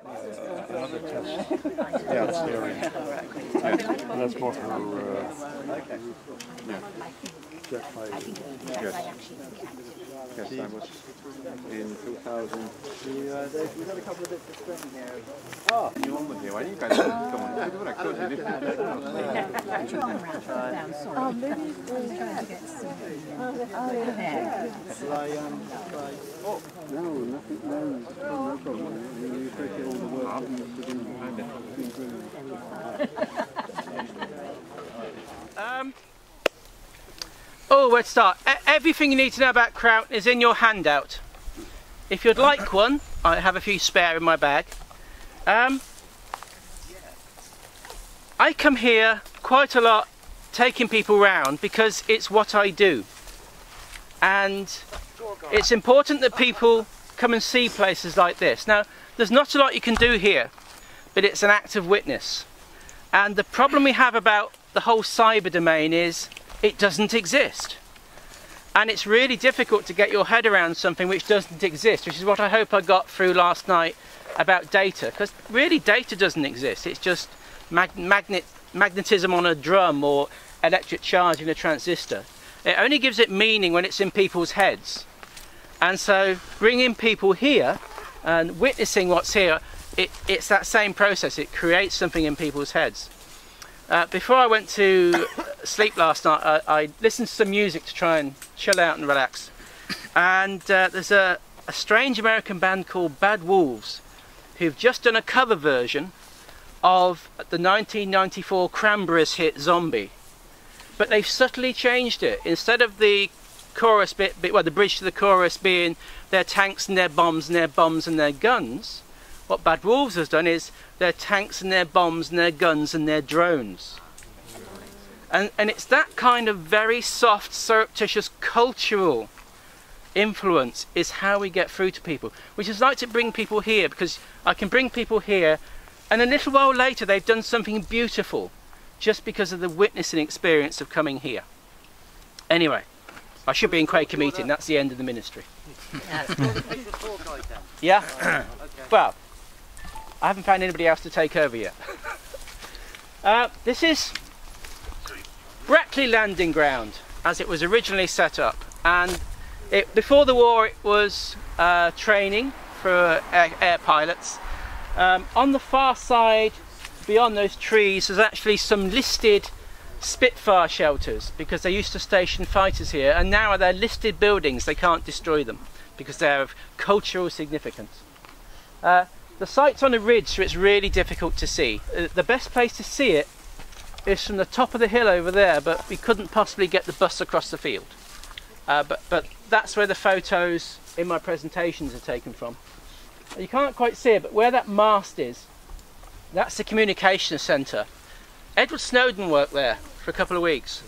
another test. Yeah, it's scary. Yeah. That's what her... yeah. Yes, I was in 2000. We've got a couple of bits of string here. Oh! You on with you? Why do you guys come on? I do what I could. I didn't have that. Oh, maybe we're trying to get some. Oh, no, nothing. No problem. You appreciate all the work that you've been doing. Oh, where to start? Everything you need to know about Croughton is in your handout. If you'd like one, I have a few spare in my bag. I come here quite a lot taking people round because it's what I do. And it's important that people come and see places like this. Now, there's not a lot you can do here, but it's an act of witness. And the problem we have about the whole cyber domain is it doesn't exist, and it's really difficult to get your head around something which doesn't exist, which is what I hope I got through last night about data, because really data doesn't exist. It's just magnetism on a drum or electric charge in a transistor. It only gives it meaning when it's in people's heads, and so bringing people here and witnessing what's here, it's that same process. It creates something in people's heads. Before I went to sleep last night, I listened to some music to try and chill out and relax. And there's a strange American band called Bad Wolves, who've just done a cover version of the 1994 Cranberries hit Zombie. But they've subtly changed it. Instead of the chorus bit, well, the bridge to the chorus being their tanks and their bombs and their bombs and their guns, what Bad Wolves has done is their tanks and their bombs and their guns and their drones. And it's that kind of very soft, surreptitious cultural influence is how we get through to people, which is like to bring people here, because I can bring people here and a little while later they've done something beautiful just because of the witnessing experience of coming here. Anyway, I should be in Quaker meeting, that's the end of the ministry. Yeah? Well, I haven't found anybody else to take over yet. This is Brackley Landing Ground, as it was originally set up. And before the war, it was training for air pilots. On the far side, beyond those trees, there's actually some listed Spitfire shelters, because they used to station fighters here. And now they're listed buildings, they can't destroy them, because they're of cultural significance. The site's on a ridge, so it's really difficult to see. The best place to see it is from the top of the hill over there, but we couldn't possibly get the bus across the field. But that's where the photos in my presentations are taken from. You can't quite see it, but where that mast is, that's the communications centre. Edward Snowden worked there for a couple of weeks.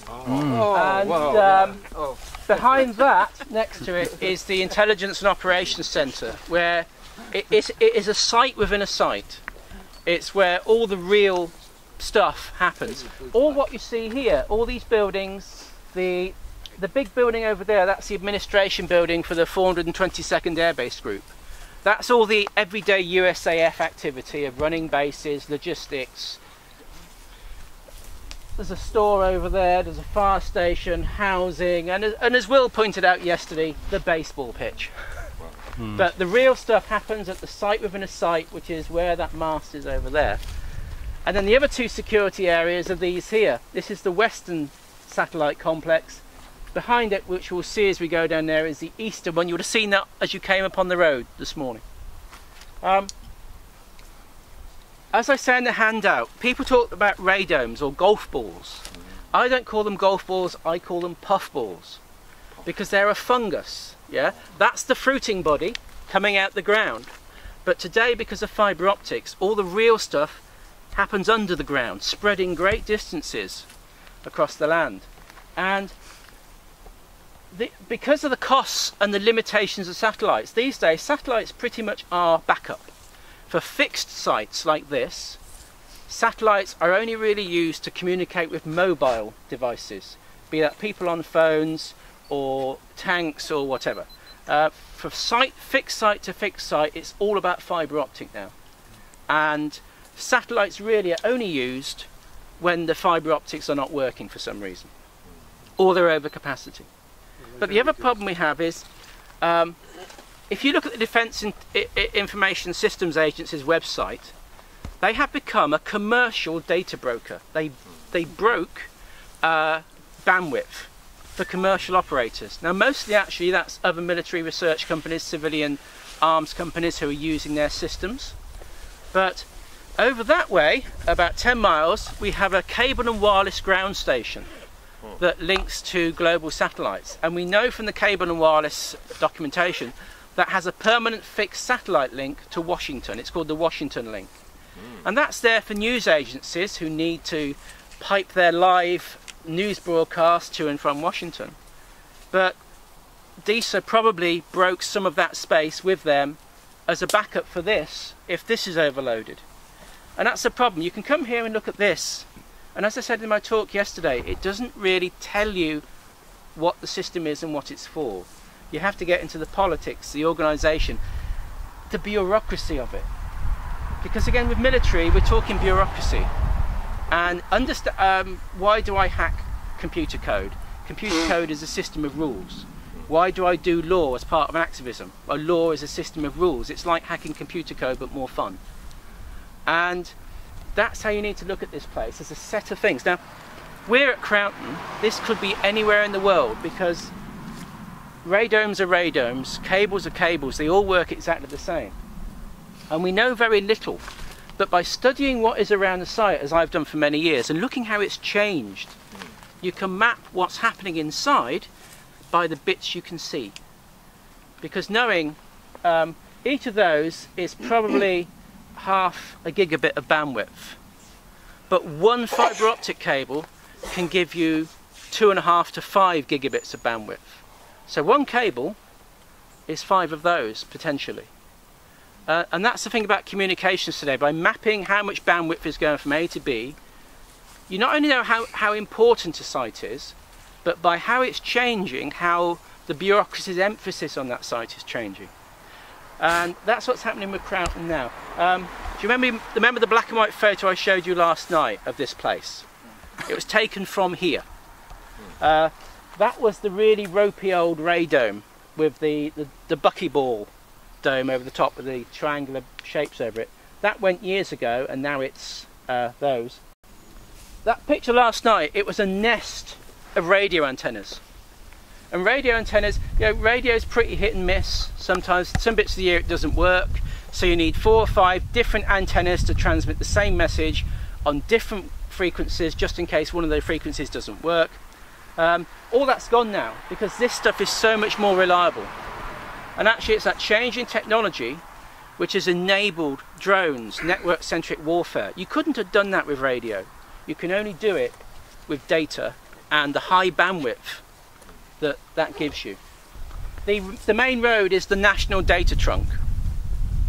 Behind that, next to it, is the Intelligence and Operations Centre, where it is a site within a site. It's where all the real stuff happens. All what you see here, all these buildings, the big building over there, that's the administration building for the 422nd Air Base Group. That's all the everyday USAF activity of running bases, logistics. There's a store over there, there's a fire station, housing, and as Will pointed out yesterday, the baseball pitch. But the real stuff happens at the site within a site, which is where that mast is over there. And then the other two security areas are these here. This is the western satellite complex. Behind it, which we'll see as we go down there, is the eastern one. You would have seen that as you came upon the road this morning. As I say in the handout, people talk about radomes or golf balls. I don't call them golf balls, I call them puff balls, because they're a fungus. Yeah, that's the fruiting body coming out the ground. But today, because of fibre optics, all the real stuff happens under the ground, spreading great distances across the land. And because of the costs and the limitations of satellites, these days satellites pretty much are backup. For fixed sites like this, satellites are only really used to communicate with mobile devices, be that people on phones, or tanks or whatever. From fixed site to fixed site, it's all about fibre optic now. and satellites really are only used when the fibre optics are not working for some reason, or they're over capacity. But the other problem we have is, if you look at the Defence Information Systems Agency's website, they have become a commercial data broker. They broke bandwidth for commercial operators. Now mostly actually that's other military research companies, civilian arms companies who are using their systems. But over that way, about 10 miles, we have a cable and wireless ground station that links to global satellites. And we know from the cable and wireless documentation that has a permanent fixed satellite link to Washington. It's called the Washington Link. And that's there for news agencies who need to pipe their live news broadcast to and from Washington. But DESA probably broke some of that space with them as a backup for this if this is overloaded. And that's the problem. You can come here and look at this, and as I said in my talk yesterday, it doesn't really tell you what the system is and what it's for. You have to get into the politics, the organisation, the bureaucracy of it. Because again, with military, we're talking bureaucracy. And why do I hack computer code? Computer code is a system of rules. Why do I do law as part of activism? Well, law is a system of rules. It's like hacking computer code, but more fun. And that's how you need to look at this place, as a set of things. Now, we're at Croughton. This could be anywhere in the world, because radomes are radomes, cables are cables. They all work exactly the same. And we know very little. But by studying what is around the site, as I've done for many years, and looking how it's changed, you can map what's happening inside by the bits you can see. Because knowing each of those is probably half a gigabit of bandwidth. But one fibre optic cable can give you 2.5 to 5 gigabits of bandwidth. So one cable is 5 of those, potentially. And that's the thing about communications today. By mapping how much bandwidth is going from A to B, you not only know how important a site is, but by how it's changing, how the bureaucracy's emphasis on that site is changing. And that's what's happening with Croughton now. Do you remember the black and white photo I showed you last night of this place? It was taken from here. That was the really ropey old radome with the buckyball dome over the top with the triangular shapes over it. That went years ago, and now it's those. That picture last night, it was a nest of radio antennas. And radio antennas, you know, radio's pretty hit and miss. Sometimes, some bits of the year it doesn't work. So you need 4 or 5 different antennas to transmit the same message on different frequencies, just in case one of those frequencies doesn't work. All that's gone now, because this stuff is so much more reliable. And actually it's that change in technology which has enabled drones, network-centric warfare. You couldn't have done that with radio. You can only do it with data and the high bandwidth that that gives you. The main road is the national data trunk.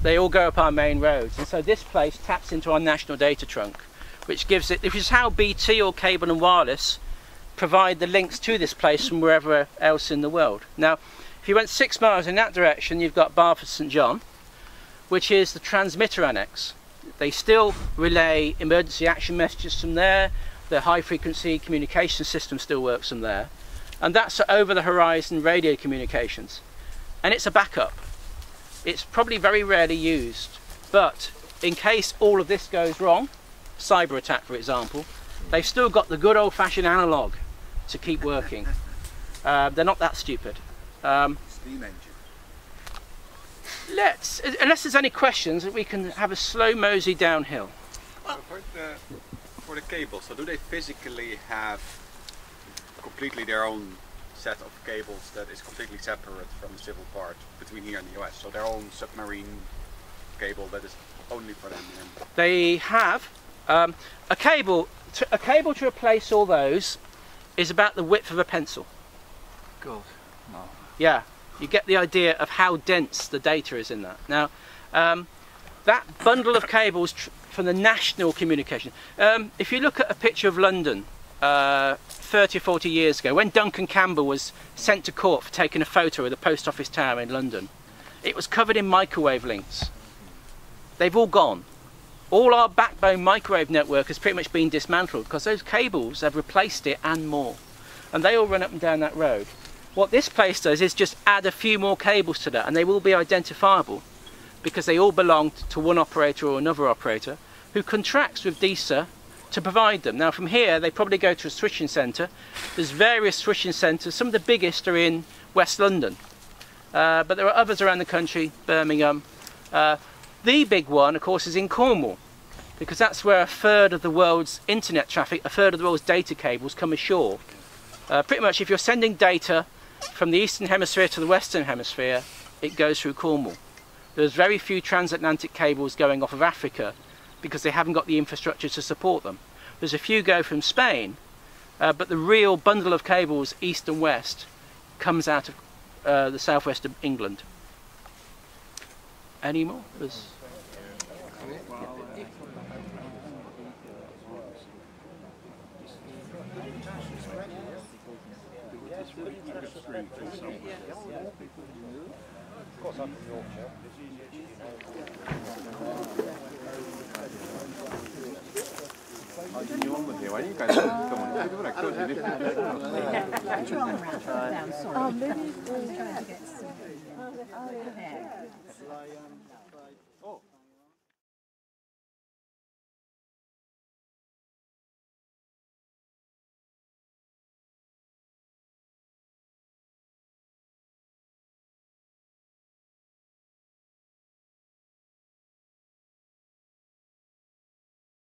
They all go up our main roads. And so this place taps into our national data trunk, which gives it, which is how BT or Cable and Wireless provide the links to this place from wherever else in the world. Now, if you went 6 miles in that direction, you've got Barford St John, which is the transmitter annex. They still relay emergency action messages from there. The high frequency communication system still works from there. And that's over the horizon radio communications. And it's a backup. It's probably very rarely used. But in case all of this goes wrong, cyber attack for example, they've still got the good old fashioned analog to keep working. They're not that stupid. Steam engine. Unless there's any questions, we can have a slow mosey downhill. Well, for the cables, so do they physically have completely their own set of cables that is completely separate from the civil part between here and the US? So their own submarine cable that is only for them? They have a cable to replace all those is about the width of a pencil. God, no. Yeah, you get the idea of how dense the data is in that. Now, that bundle of cables from the national communication, if you look at a picture of London 30 or 40 years ago, when Duncan Campbell was sent to court for taking a photo of the post office tower in London, it was covered in microwave links. They've all gone. All our backbone microwave network has pretty much been dismantled because those cables have replaced it and more. And they all run up and down that road. What this place does is just add a few more cables to that, and they will be identifiable because they all belong to one operator or another operator who contracts with DESA to provide them. Now from here they probably go to a switching centre. There's various switching centres. Some of the biggest are in West London, but there are others around the country, Birmingham. The big one, of course, is in Cornwall, because that's where a third of the world's internet traffic, a third of the world's data cables come ashore. Pretty much if you're sending data from the Eastern Hemisphere to the Western Hemisphere, it goes through Cornwall. There's very few transatlantic cables going off of Africa because they haven't got the infrastructure to support them. There's a few go from Spain, but the real bundle of cables, east and west, comes out of the southwest of England. Any more? There's maybe we're trying to get some.